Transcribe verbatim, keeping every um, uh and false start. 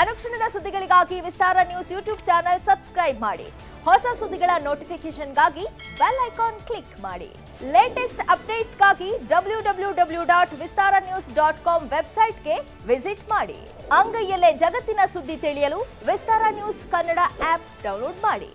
ಅನುಕ್ಷಣದ ಸುದ್ದಿಗಳಿಗಾಗಿ Vistara news YouTube channel subscribe ಮಾಡಿ ಹೊಸ ಸುದ್ದಿಗಳ ನೋಟಿಫಿಕೇಶನ್ ಗಾಗಿ ಬೆಲ್ ಐಕಾನ್ ಕ್ಲಿಕ್ ಮಾಡಿ ಲೇಟೆಸ್ಟ್ ಅಪ್ಡೇಟ್ಸ್ ಗಾಗಿ W W W dot Vistara news dot com website ಗೆ ವಿಸಿಟ್ ಮಾಡಿ ಅಂಗೈಯಲ್ಲೇ ಜಗತ್ತಿನ ಸುದ್ದಿ ತಿಳಿಯಲು Vistara news Kannada app download ಮಾಡಿ।